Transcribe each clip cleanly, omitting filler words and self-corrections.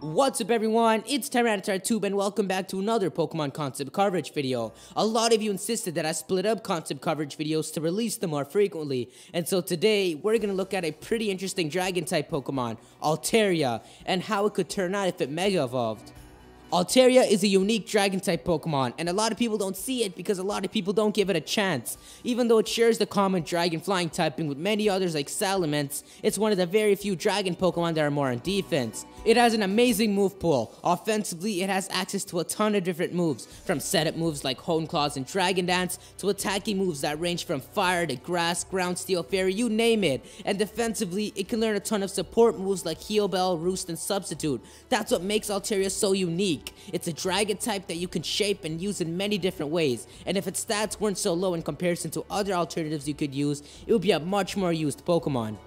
What's up everyone, it's TyranitarTube and welcome back to another Pokemon concept coverage video. A lot of you insisted that I split up concept coverage videos to release them more frequently, and so today we're gonna look at a pretty interesting dragon type Pokemon, Altaria, and how it could turn out if it Mega Evolved. Altaria is a unique Dragon-type Pokemon, and a lot of people don't see it because a lot of people don't give it a chance. Even though it shares the common Dragon Flying typing with many others like Salamence, it's one of the very few Dragon Pokemon that are more on defense. It has an amazing move pool. Offensively, it has access to a ton of different moves, from setup moves like Hone Claws and Dragon Dance, to attacking moves that range from Fire to Grass, Ground, Steel, Fairy, you name it. And defensively, it can learn a ton of support moves like Heal Bell, Roost, and Substitute. That's what makes Altaria so unique. It's a dragon type that you can shape and use in many different ways, and if its stats weren't so low in comparison to other alternatives you could use, it would be a much more used Pokemon.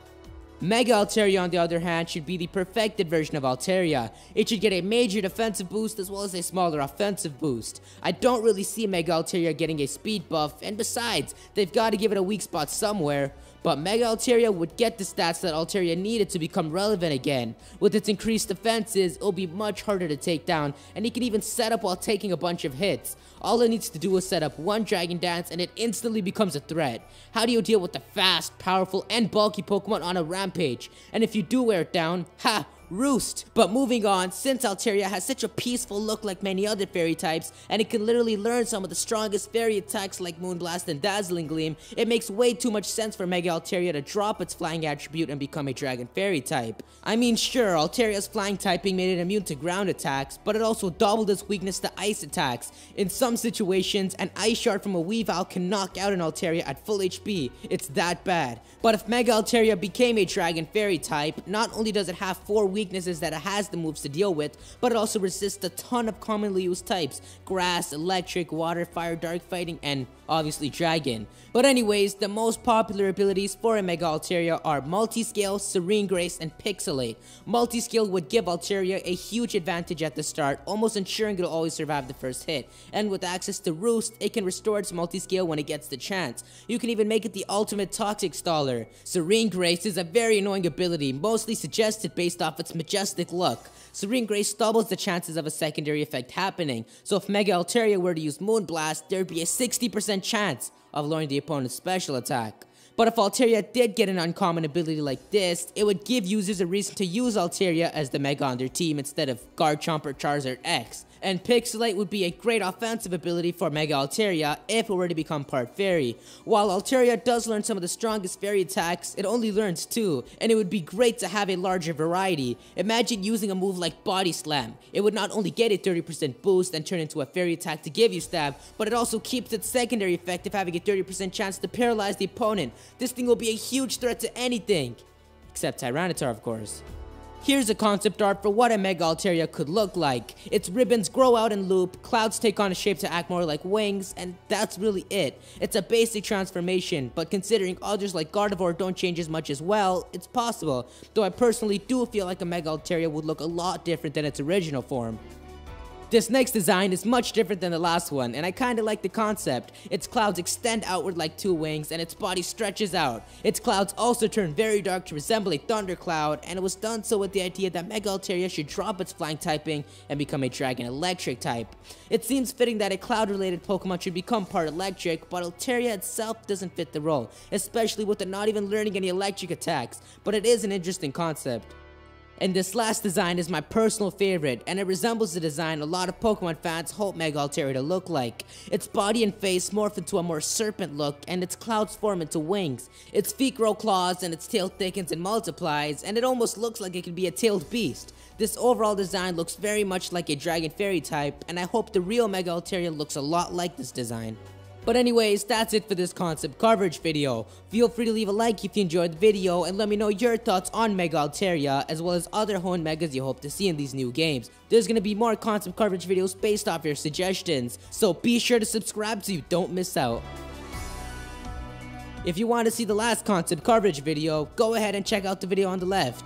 Mega Altaria, on the other hand, should be the perfected version of Altaria. It should get a major defensive boost as well as a smaller offensive boost. I don't really see Mega Altaria getting a speed buff, and besides, they've got to give it a weak spot somewhere. But Mega Altaria would get the stats that Altaria needed to become relevant again. With its increased defenses, it'll be much harder to take down, and it can even set up while taking a bunch of hits. All it needs to do is set up one Dragon Dance and it instantly becomes a threat. How do you deal with the fast, powerful, and bulky Pokemon on a rampage? And if you do wear it down, ha, Roost! But moving on, since Altaria has such a peaceful look like many other fairy types, and it can literally learn some of the strongest fairy attacks like Moonblast and Dazzling Gleam, it makes way too much sense for Mega Altaria to drop its flying attribute and become a dragon fairy type. I mean, sure, Altaria's flying typing made it immune to ground attacks, but it also doubled its weakness to ice attacks. In some situations, an ice shard from a Weavile can knock out an Altaria at full HP. It's that bad. But if Mega Altaria became a dragon fairy type, not only does it have four weaknesses that it has the moves to deal with, but it also resists a ton of commonly used types: grass, electric, water, fire, dark, fighting, and obviously dragon. But anyways, the most popular abilities for a Mega Altaria are Multiscale, Serene Grace, and Pixelate. Multiscale would give Altaria a huge advantage at the start, almost ensuring it'll always survive the first hit, and with access to Roost, it can restore its Multiscale when it gets the chance. You can even make it the ultimate Toxic Staller. Serene Grace is a very annoying ability, mostly suggested based off its majestic look. Serene Grace doubles the chances of a secondary effect happening, so if Mega Altaria were to use Moonblast, there'd be a 60% chance of lowering the opponent's special attack. But if Altaria did get an uncommon ability like this, it would give users a reason to use Altaria as the Mega on their team instead of Garchomp or Charizard X. And Pixelate would be a great offensive ability for Mega Altaria if it were to become part fairy. While Altaria does learn some of the strongest fairy attacks, it only learns two, and it would be great to have a larger variety. Imagine using a move like Body Slam. It would not only get a 30% boost and turn into a fairy attack to give you stab, but it also keeps its secondary effect of having a 30% chance to paralyze the opponent. This thing will be a huge threat to anything, except Tyranitar, of course. Here's a concept art for what a Mega Altaria could look like. Its ribbons grow out and loop, clouds take on a shape to act more like wings, and that's really it. It's a basic transformation, but considering others like Gardevoir don't change as much as well, it's possible, though I personally do feel like a Mega Altaria would look a lot different than its original form. This next design is much different than the last one, and I kinda like the concept. Its clouds extend outward like two wings, and its body stretches out. Its clouds also turn very dark to resemble a thundercloud, and it was done so with the idea that Mega Altaria should drop its flying typing and become a dragon electric type. It seems fitting that a cloud-related Pokemon should become part electric, but Altaria itself doesn't fit the role, especially with it not even learning any electric attacks, but it is an interesting concept. And this last design is my personal favorite, and it resembles the design a lot of Pokemon fans hope Mega Altaria to look like. Its body and face morph into a more serpent look, and its clouds form into wings. Its feet grow claws, and its tail thickens and multiplies, and it almost looks like it could be a tailed beast. This overall design looks very much like a dragon fairy type, and I hope the real Mega Altaria looks a lot like this design. But anyways, that's it for this concept coverage video. Feel free to leave a like if you enjoyed the video, and let me know your thoughts on Mega Altaria, as well as other Hoenn Megas you hope to see in these new games. There's gonna be more concept coverage videos based off your suggestions, so be sure to subscribe so you don't miss out. If you want to see the last concept coverage video, go ahead and check out the video on the left.